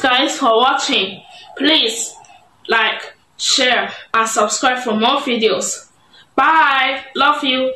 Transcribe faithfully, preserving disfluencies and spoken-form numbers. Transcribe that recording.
Thanks for watching. Please like, share and subscribe for more videos. Bye. Love you.